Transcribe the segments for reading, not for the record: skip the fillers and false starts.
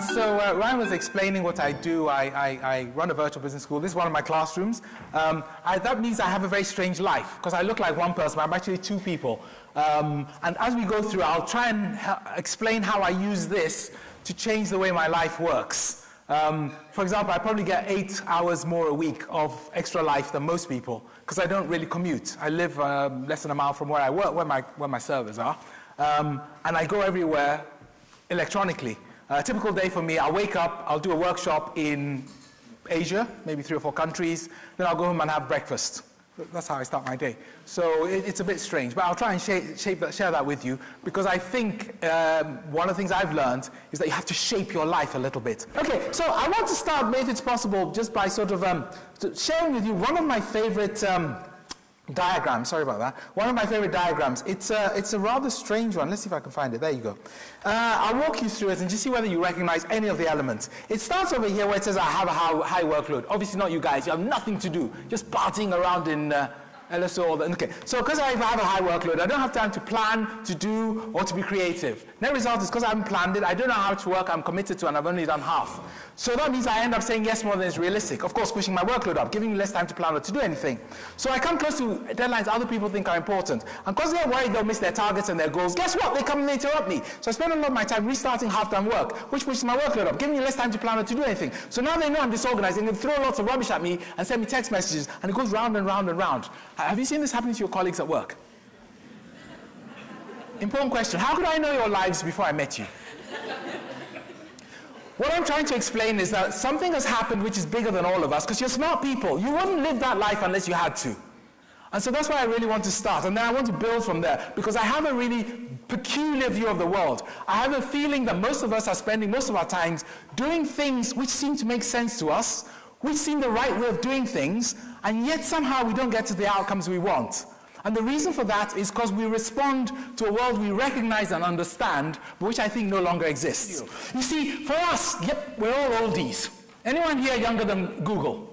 So Ryan was explaining what I do. I run a virtual business school. This is one of my classrooms. That means I have a very strange life because I look like one person, but I'm actually two people. And as we go through, I'll try and explain how I use this to change the way my life works. For example, I probably get 8 hours more a week of extra life than most people because I don't really commute. I live less than a mile from where I work, where my servers are. And I go everywhere electronically. A typical day for me, I'll wake up, I'll do a workshop in Asia, maybe 3 or 4 countries, then I'll go home and have breakfast. That's how I start my day. So it's a bit strange, but I'll try and share that with you because I think one of the things I've learned is that you have to shape your life a little bit. Okay, so I want to start, if it's possible, just by sort of sharing with you one of my favorite diagrams. Sorry about that. One of my favorite diagrams. It's a rather strange one. Let's see if I can find it. There you go. I'll walk you through it and just see whether you recognize any of the elements. It starts over here where it says I have a high workload. Obviously not you guys. You have nothing to do. Just partying around in LSO. Okay. So because I have a high workload, I don't have time to plan, to do, or to be creative. The result is because I haven't planned it, I don't know how much work I'm committed to, and I've only done half. So that means I end up saying yes more than is realistic. Of course, pushing my workload up, giving me less time to plan or to do anything. So I come close to deadlines other people think are important. And because they're worried they'll miss their targets and their goals, guess what? They come and they interrupt me. So I spend a lot of my time restarting half-done work, which pushes my workload up, giving me less time to plan or to do anything. So now they know I'm disorganized, and they throw lots of rubbish at me and send me text messages, and it goes round and round and round. Have you seen this happening to your colleagues at work? Important question. How could I know your lives before I met you? What I'm trying to explain is that something has happened which is bigger than all of us, because you're smart people. You wouldn't live that life unless you had to. And so that's why I really want to start. And then I want to build from there, because I have a really peculiar view of the world. I have a feeling that most of us are spending most of our times doing things which seem to make sense to us, which seem the right way of doing things, and yet somehow we don't get to the outcomes we want. And the reason for that is because we respond to a world we recognize and understand, but which I think no longer exists. You see, for us, yep, we're all oldies. Anyone here younger than Google?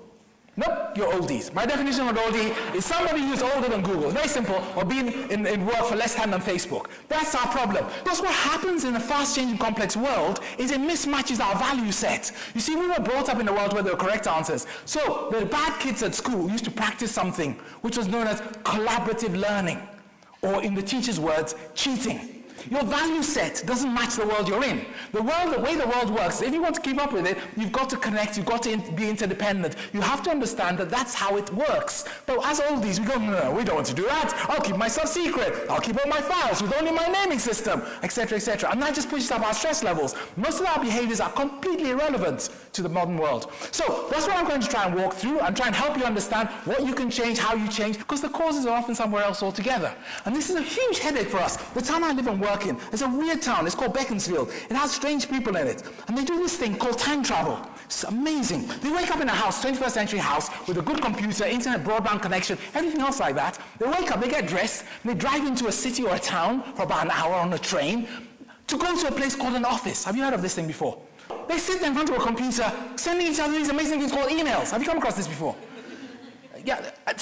Nope, you're oldies. My definition of an oldie is somebody who's older than Google. Very simple. Or being in work for less time than Facebook. That's our problem. Because what happens in a fast-changing, complex world is it mismatches our value set. You see, we were brought up in a world where there were correct answers. So the bad kids at school used to practice something which was known as collaborative learning. Or in the teacher's words, cheating. Your value set doesn't match the world you're in. The way the world works, if you want to keep up with it, you've got to connect, you've got to be interdependent. You have to understand that that's how it works. But as oldies, we go, no, we don't want to do that. I'll keep myself secret. I'll keep all my files with only my naming system, etc., etc. And that just pushes up our stress levels. Most of our behaviors are completely irrelevant to the modern world. So that's what I'm going to try and walk through and try and help you understand what you can change, how you change, because the causes are often somewhere else altogether. And this is a huge headache for us. The town I live and work in. It's a weird town. It's called Beaconsfield. It has strange people in it. And they do this thing called time travel. It's amazing. They wake up in a house, 21st century house, with a good computer, internet, broadband connection, everything else like that. They wake up, they get dressed, and they drive into a city or a town for about an hour on a train to go to a place called an office. Have you heard of this thing before? They sit in front of a computer, sending each other these amazing things called emails. Have you come across this before? Yeah, it's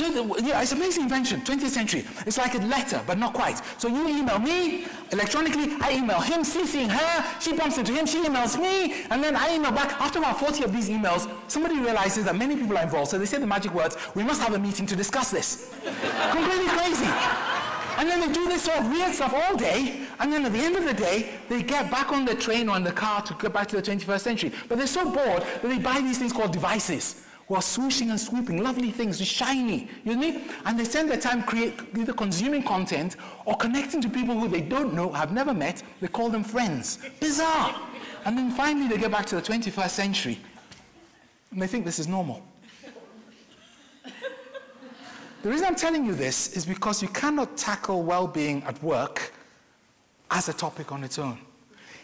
an amazing invention, 20th century. It's like a letter, but not quite. So you email me electronically, I email him, CCing her, she bumps into him, she emails me, and then I email back. After about 40 of these emails, somebody realizes that many people are involved, so they say the magic words, we must have a meeting to discuss this. Completely crazy. And then they do this sort of weird stuff all day, and then at the end of the day, they get back on the train or in the car to get back to the 21st century. But they're so bored that they buy these things called devices. Who are swooshing and swooping, lovely things, shiny, you know? And they spend their time either consuming content or connecting to people who they don't know, have never met. They call them friends. Bizarre. And then finally they get back to the 21st century and they think this is normal. The reason I'm telling you this is because you cannot tackle well-being at work as a topic on its own.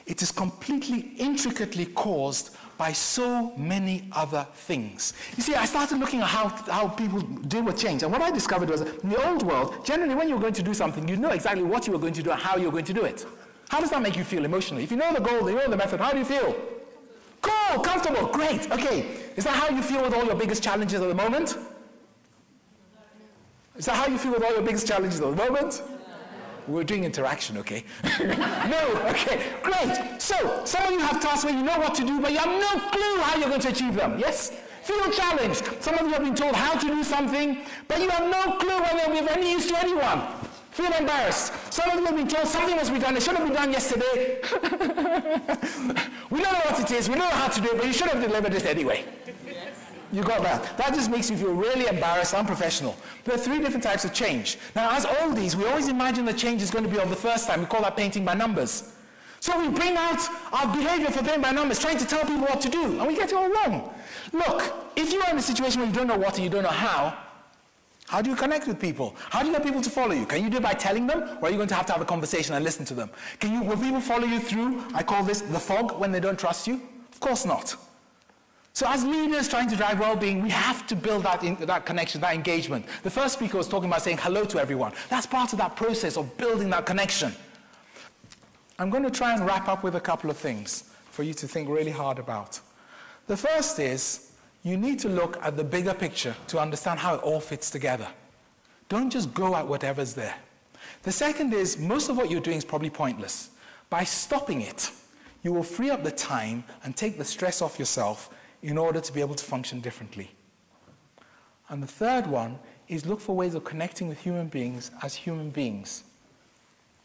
It is completely, intricately caused by so many other things. You see, I started looking at how people deal with change, and what I discovered was that in the old world, generally when you're going to do something, you know exactly what you were going to do and how you're going to do it. How does that make you feel emotionally? If you know the goal, you know the method, how do you feel? Cool, comfortable, great, okay. Is that how you feel with all your biggest challenges at the moment? We're doing interaction, okay? No, okay, great. So, some of you have tasks where you know what to do, but you have no clue how you're going to achieve them, yes? Feel challenged. Some of you have been told how to do something, but you have no clue whether it will be of any use to anyone. Feel embarrassed. Some of you have been told something must be done. It should have been done yesterday. We don't know what it is. We don't know how to do it, but you should have delivered it anyway. You got that. That just makes you feel really embarrassed, unprofessional. There are three different types of change. Now, as oldies, we always imagine the change is going to be of the first time. We call that painting by numbers. So we bring out our behavior for painting by numbers, trying to tell people what to do, and we get it all wrong. Look, if you are in a situation where you don't know what and you don't know how do you connect with people? How do you get people to follow you? Can you do it by telling them, or are you going to have a conversation and listen to them? Will people follow you through, I call this the fog, when they don't trust you? Of course not. So as leaders trying to drive well-being, we have to build that connection, that engagement. The first speaker was talking about saying hello to everyone. That's part of that process of building that connection. I'm going to try and wrap up with a couple of things for you to think really hard about. The first is, you need to look at the bigger picture to understand how it all fits together. Don't just go at whatever's there. The second is, most of what you're doing is probably pointless. By stopping it, you will free up the time and take the stress off yourself in order to be able to function differently. And the third one is look for ways of connecting with human beings as human beings.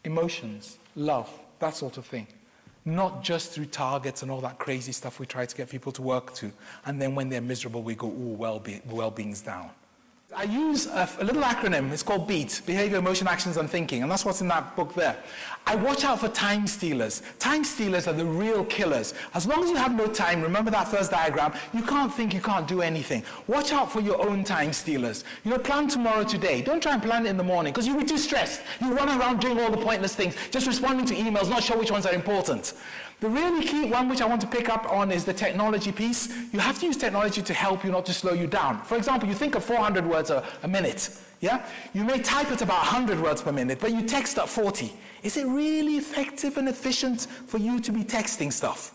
Emotions, love, that sort of thing. Not just through targets and all that crazy stuff we try to get people to work to. And then when they're miserable, we go, ooh, well-being's down. I use a little acronym. It's called BEAT, Behavior, Emotion, Actions, and Thinking. And that's what's in that book there. I watch out for time stealers. Time stealers are the real killers. As long as you have no time, remember that first diagram, you can't think, you can't do anything. Watch out for your own time stealers. You know, plan tomorrow today. Don't try and plan it in the morning, because you'll be too stressed. You run around doing all the pointless things, just responding to emails, not sure which ones are important. The really key one which I want to pick up on is the technology piece. You have to use technology to help you, not to slow you down. For example, you think of 400 words a minute, yeah? You may type at about 100 words per minute, but you text at 40. Is it really effective and efficient for you to be texting stuff?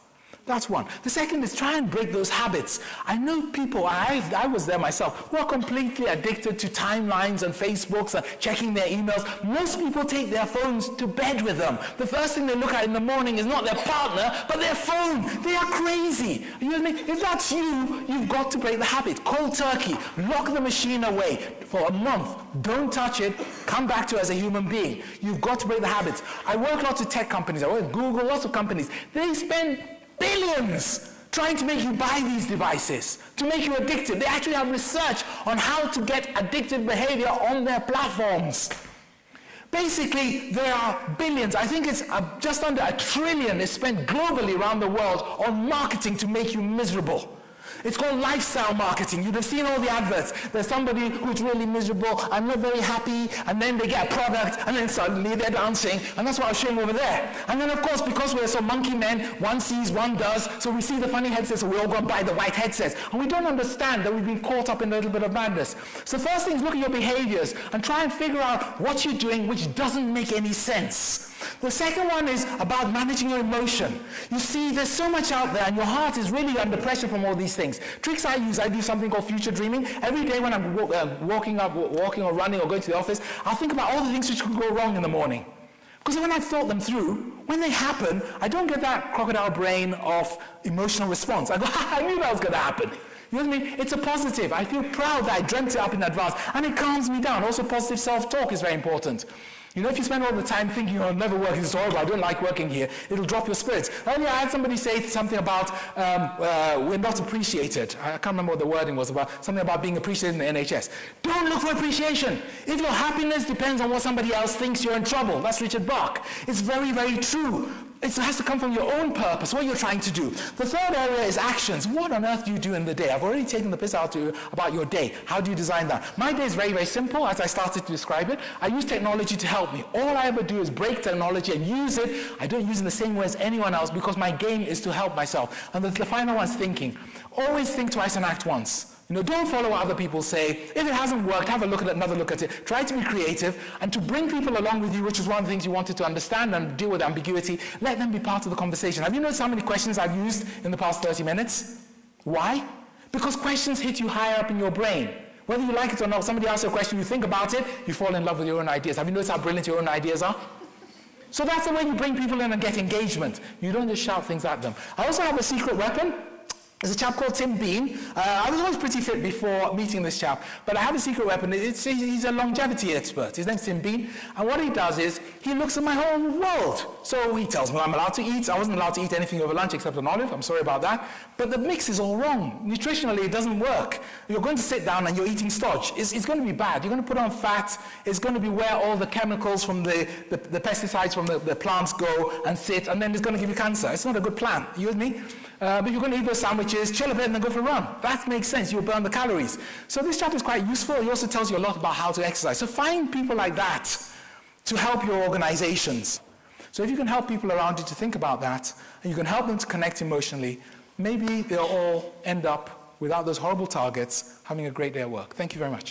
That's one. The second is try and break those habits. I know people, I was there myself, who are completely addicted to timelines and Facebooks and checking their emails. Most people take their phones to bed with them. The first thing they look at in the morning is not their partner, but their phone. They are crazy. You know what I mean? If that's you, you've got to break the habit. Cold turkey. Lock the machine away for a month. Don't touch it. Come back to it as a human being. You've got to break the habits. I work lots of tech companies. I work with Google, lots of companies. They spend billions trying to make you buy these devices, to make you addicted. They actually have research on how to get addictive behavior on their platforms. Basically, there are billions, I think it's just under $1 trillion is spent globally around the world on marketing to make you miserable. It's called lifestyle marketing. You'd have seen all the adverts. There's somebody who's really miserable, I'm not very happy, and then they get a product, and then suddenly they're dancing, and that's what I was showing over there. And then, of course, because we're so monkey men, one sees, one does, so we see the funny headsets, so we all go and buy the white headsets. And we don't understand that we've been caught up in a little bit of madness. So first thing is look at your behaviors, and try and figure out what you're doing which doesn't make any sense. The second one is about managing your emotion. You see, there's so much out there, and your heart is really under pressure from all these things. Tricks I use, I do something called future dreaming. Every day when I'm walking or running or going to the office, I'll think about all the things which could go wrong in the morning. Because when I've thought them through, when they happen, I don't get that crocodile brain of emotional response. I go, ha, I knew that was going to happen. You know what I mean? It's a positive. I feel proud that I dreamt it up in advance, and it calms me down. Also, positive self-talk is very important. You know, if you spend all the time thinking, oh, I'll never work, this is horrible, I don't like working here, it'll drop your spirits. Earlier, I had somebody say something about, we're not appreciated. I can't remember what the wording was about, something about being appreciated in the NHS. Don't look for appreciation. If your happiness depends on what somebody else thinks, you're in trouble. That's Richard Bach. It's very, very true. It has to come from your own purpose, what you're trying to do. The third area is actions. What on earth do you do in the day? I've already taken the piss out of you about your day. How do you design that? My day is very, very simple, as I started to describe it. I use technology to help me. All I ever do is break technology and use it. I don't use it in the same way as anyone else because my game is to help myself. And the final one is thinking. Always think twice and act once. You know, don't follow what other people say. If it hasn't worked, have a look at it, another look at it. Try to be creative and to bring people along with you, which is one of the things you wanted to understand and deal with ambiguity. Let them be part of the conversation. Have you noticed how many questions I've used in the past 30 minutes? Why? Because questions hit you higher up in your brain. Whether you like it or not, somebody asks you a question, you think about it, you fall in love with your own ideas. Have you noticed how brilliant your own ideas are? So that's the way you bring people in and get engagement. You don't just shout things at them. I also have a secret weapon. There's a chap called Tim Bean. I was always pretty fit before meeting this chap, but I have a secret weapon. He's a longevity expert. His name's Tim Bean, and what he does is he looks at my whole world. So he tells me I'm allowed to eat. I wasn't allowed to eat anything over lunch except an olive. I'm sorry about that. But the mix is all wrong. Nutritionally, it doesn't work. You're going to sit down and you're eating starch. It's going to be bad. You're going to put on fat. It's going to be where all the chemicals from the pesticides from the plants go and sit, and then it's going to give you cancer. It's not a good plan. You with me? But you're going to eat those sandwiches, chill a bit, and then go for a run. That makes sense. You'll burn the calories. So this chapter is quite useful. It also tells you a lot about how to exercise. So find people like that to help your organizations. So if you can help people around you to think about that, and you can help them to connect emotionally, maybe they'll all end up, without those horrible targets, having a great day at work. Thank you very much.